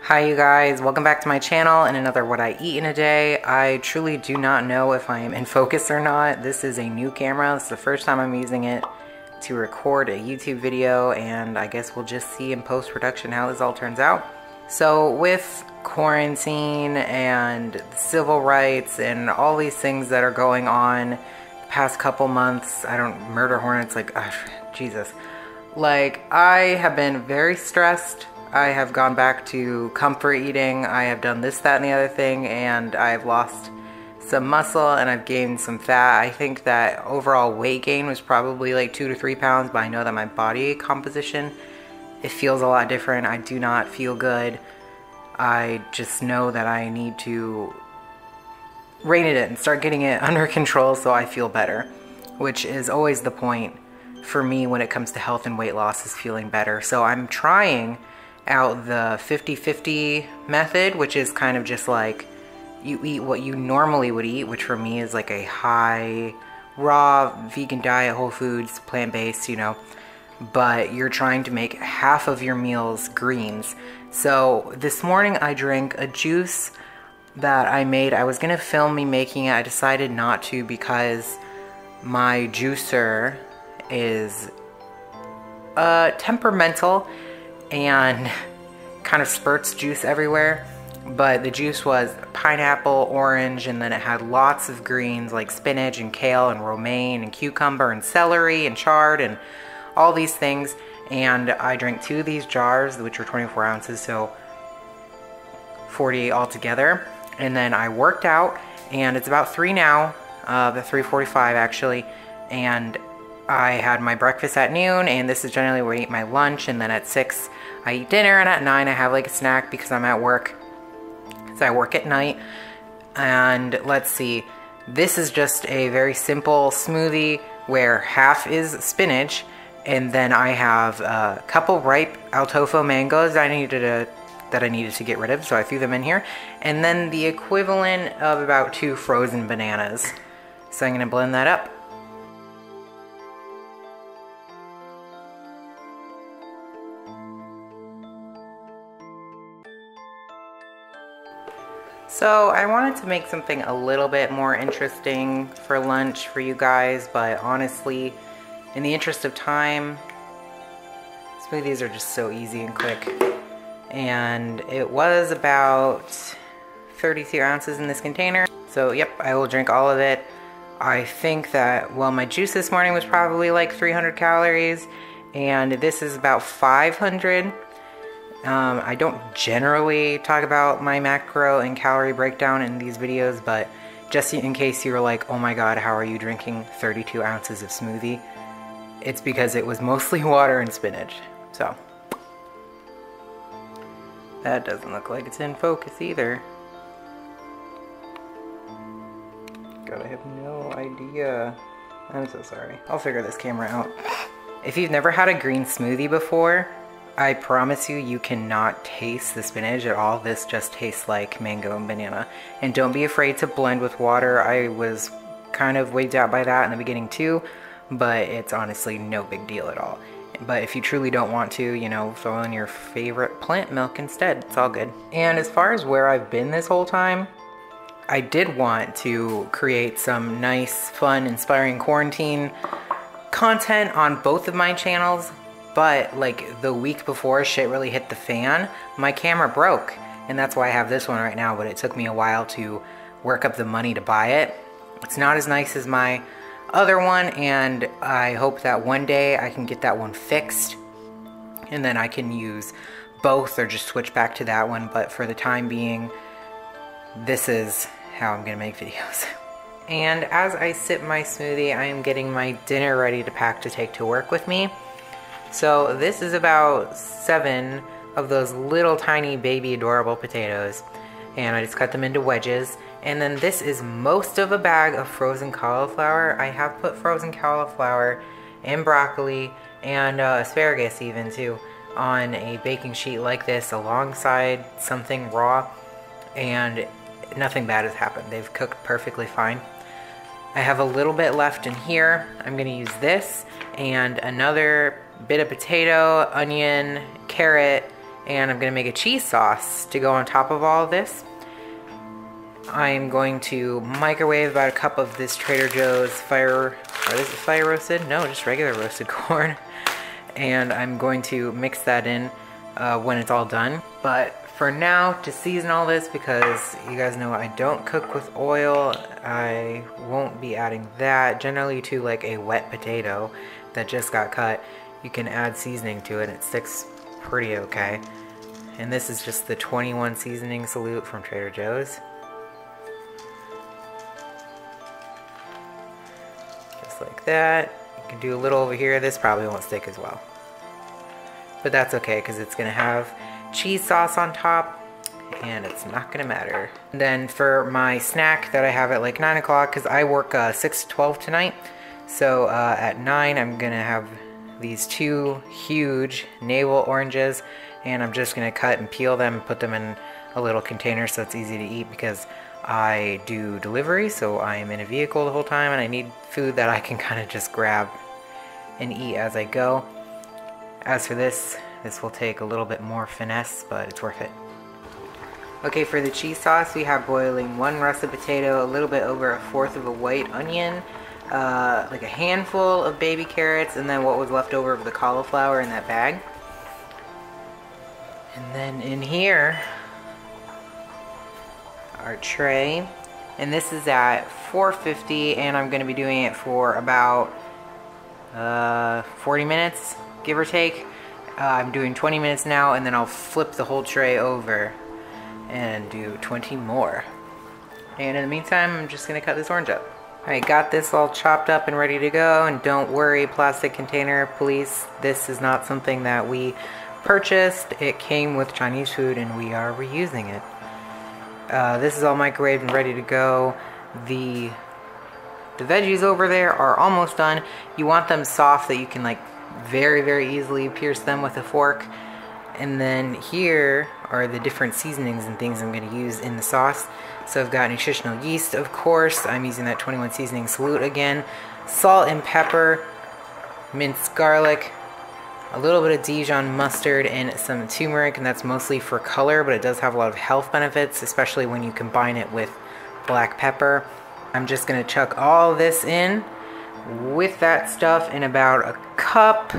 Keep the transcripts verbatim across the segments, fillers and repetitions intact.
Hi you guys, welcome back to my channel and another what I eat in a day. I truly do not know if I am in focus or not. This is a new camera. This is the first time I'm using it to record a YouTube video, and I guess we'll just see in post-production how this all turns out. So with quarantine and civil rights and all these things that are going on the past couple months, I don't, murder hornets, like, ugh, Jesus. Like, I have been very stressed. I have gone back to comfort eating, I have done this, that, and the other thing, and I've lost some muscle and I've gained some fat. I think that overall weight gain was probably like two to three pounds, but I know that my body composition, it feels a lot different. I do not feel good. I just know that I need to rein it in and start getting it under control so I feel better, which is always the point for me when it comes to health and weight loss, is feeling better. So I'm trying out the fifty fifty method, which is kind of just like you eat what you normally would eat, which for me is like a high raw vegan diet, whole foods, plant-based, you know, but you're trying to make half of your meals greens. So this morning I drank a juice that I made. I was gonna film me making it. I decided not to because my juicer is uh, temperamental and kind of spurts juice everywhere, but the juice was pineapple, orange, and then it had lots of greens like spinach and kale and romaine and cucumber and celery and chard and all these things. And I drank two of these jars, which were twenty-four ounces, so forty altogether. And then I worked out, and it's about three now, uh, the three forty-five actually, and I had my breakfast at noon, and this is generally where I eat my lunch, and then at six I eat dinner, and at nine I have like a snack because I'm at work, so I work at night. And let's see, this is just a very simple smoothie where half is spinach, and then I have a couple ripe al tofo mangoes that I needed to, that I needed to get rid of, so I threw them in here, and then the equivalent of about two frozen bananas. So I'm gonna blend that up. So I wanted to make something a little bit more interesting for lunch for you guys, but honestly, in the interest of time, smoothies are just so easy and quick. And it was about thirty-two ounces in this container. So yep, I will drink all of it. I think that, well, my juice this morning was probably like three hundred calories, and this is about five hundred. Um, I don't generally talk about my macro and calorie breakdown in these videos, but just in case you were like, oh my god, how are you drinking thirty-two ounces of smoothie? It's because it was mostly water and spinach. So that doesn't look like it's in focus either. God, I have no idea. I'm so sorry. I'll figure this camera out. If you've never had a green smoothie before, I promise you, you cannot taste the spinach at all. This just tastes like mango and banana. And don't be afraid to blend with water. I was kind of wigged out by that in the beginning too, but it's honestly no big deal at all. But if you truly don't want to, you know, throw in your favorite plant milk instead. It's all good. And as far as where I've been this whole time, I did want to create some nice, fun, inspiring quarantine content on both of my channels. But like the week before shit really hit the fan, my camera broke. And that's why I have this one right now, but it took me a while to work up the money to buy it. It's not as nice as my other one, and I hope that one day I can get that one fixed. And then I can use both or just switch back to that one. But for the time being, this is how I'm gonna make videos. And as I sip my smoothie, I am getting my dinner ready to pack to take to work with me. So this is about seven of those little tiny baby adorable potatoes, and I just cut them into wedges. And then this is most of a bag of frozen cauliflower. I have put frozen cauliflower and broccoli and uh, asparagus even too on a baking sheet like this alongside something raw, and nothing bad has happened. They've cooked perfectly fine. I have a little bit left in here. I'm gonna use this and another bit of potato, onion, carrot, and I'm gonna make a cheese sauce to go on top of all of this. I'm going to microwave about a cup of this Trader Joe's fire, or this is fire roasted? No, just regular roasted corn. And I'm going to mix that in uh, when it's all done. But for now, to season all this, because you guys know I don't cook with oil, I won't be adding that. Generally to like a wet potato that just got cut, you can add seasoning to it and it sticks pretty okay. And this is just the twenty-one seasoning salute from Trader Joe's. Like that. You can do a little over here. This probably won't stick as well, but that's okay because it's gonna have cheese sauce on top and it's not gonna matter. And then for my snack that I have at like nine o'clock, because I work uh, six to twelve tonight, so uh, at nine I'm gonna have these two huge navel oranges, and I'm just gonna cut and peel them and put them in a little container so it's easy to eat, because I do delivery, so I am in a vehicle the whole time and I need food that I can kind of just grab and eat as I go. As for this, this will take a little bit more finesse, but it's worth it. Okay, for the cheese sauce, we have boiling one russet potato, a little bit over a fourth of a white onion, uh, like a handful of baby carrots, and then what was left over of the cauliflower in that bag. And then in here, our tray, and this is at four fifty, and I'm going to be doing it for about uh, forty minutes, give or take. Uh, I'm doing twenty minutes now, and then I'll flip the whole tray over and do twenty more. And in the meantime, I'm just going to cut this orange up. Alright, got this all chopped up and ready to go, and don't worry, plastic container police, this is not something that we purchased. It came with Chinese food, and we are reusing it. Uh, this is all microwaved and ready to go. The the veggies over there are almost done. You want them soft that you can like very, very easily pierce them with a fork. And then here are the different seasonings and things I'm going to use in the sauce. So I've got nutritional yeast, of course. I'm using that twenty-one seasoning salute again. Salt and pepper, minced garlic, a little bit of Dijon mustard, and some turmeric, and that's mostly for color, but it does have a lot of health benefits, especially when you combine it with black pepper. I'm just gonna chuck all this in with that stuff in about a cup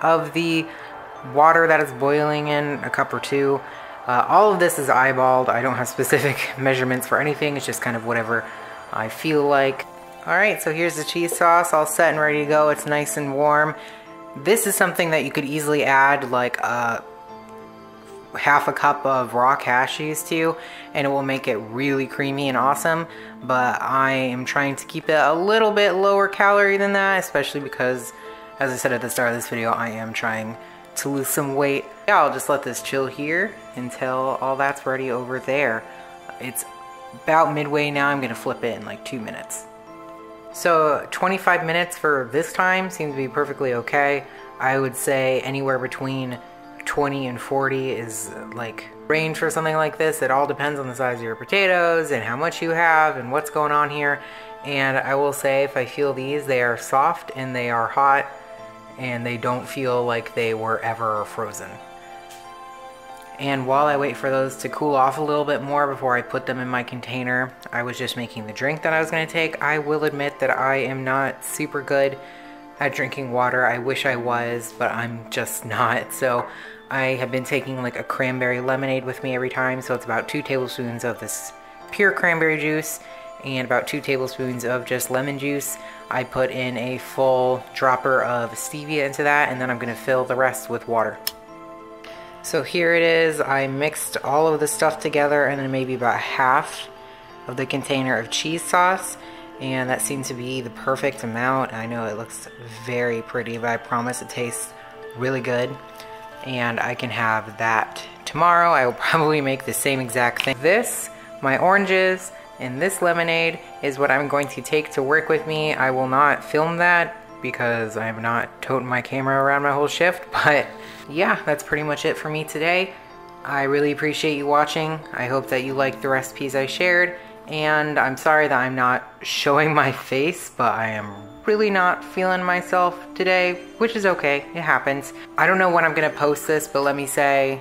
of the water that is boiling in, a cup or two. Uh, all of this is eyeballed. I don't have specific measurements for anything. It's just kind of whatever I feel like. All right, so here's the cheese sauce all set and ready to go. It's nice and warm. This is something that you could easily add like a half a cup of raw cashews to, and it will make it really creamy and awesome, but I am trying to keep it a little bit lower calorie than that, especially because, as I said at the start of this video, I am trying to lose some weight. Yeah, I'll just let this chill here until all that's ready over there. It's about midway now. I'm gonna flip it in like two minutes. So twenty-five minutes for this time seems to be perfectly okay. I would say anywhere between twenty and forty is like range for something like this. It all depends on the size of your potatoes and how much you have and what's going on here. And I will say, if I feel these, they are soft and they are hot and they don't feel like they were ever frozen. And while I wait for those to cool off a little bit more before I put them in my container, I was just making the drink that I was going to take. I will admit that I am not super good at drinking water. I wish I was, but I'm just not. So I have been taking like a cranberry lemonade with me every time. So it's about two tablespoons of this pure cranberry juice and about two tablespoons of just lemon juice. I put in a full dropper of stevia into that, and then I'm going to fill the rest with water. So here it is. I mixed all of the stuff together, and then maybe about half of the container of cheese sauce, and that seems to be the perfect amount. I know it looks very pretty, but I promise it tastes really good, and I can have that tomorrow. I will probably make the same exact thing. This, my oranges, and this lemonade is what I'm going to take to work with me. I will not film that because I have not toting my camera around my whole shift, but yeah, that's pretty much it for me today. I really appreciate you watching. I hope that you liked the recipes I shared, and I'm sorry that I'm not showing my face, but I am really not feeling myself today, which is okay, it happens. I don't know when I'm gonna post this, but let me say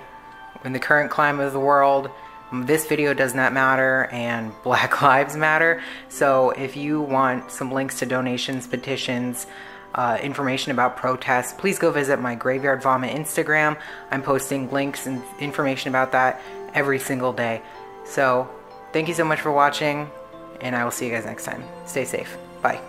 in the current climate of the world, this video does not matter and Black Lives Matter. So if you want some links to donations, petitions, uh, information about protests, please go visit my Graveyard Vomit Instagram. I'm posting links and information about that every single day. So thank you so much for watching, and I will see you guys next time. Stay safe. Bye.